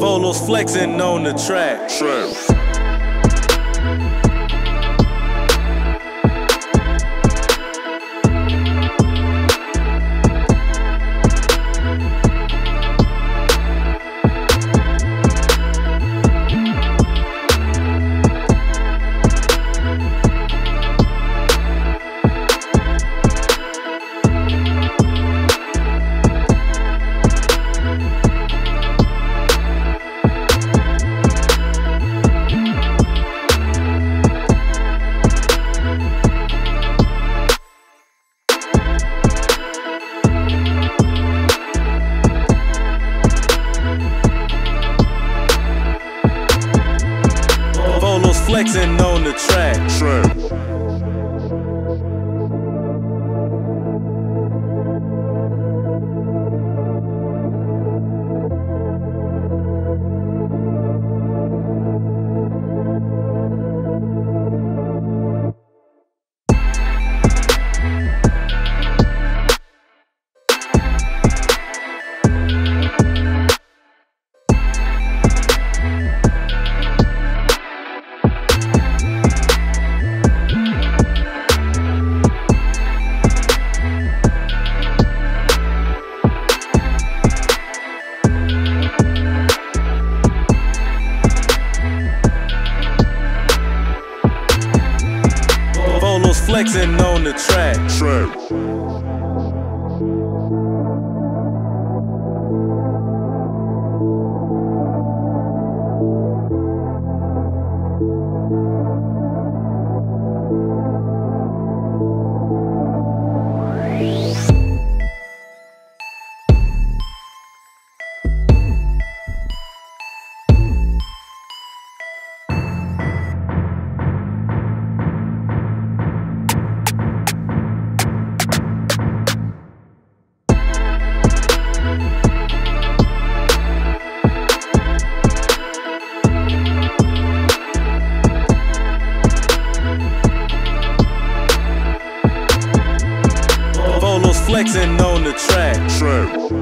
Volo's flexing on the track. Flexing on the track. Flexing on the track. Flexing on the track.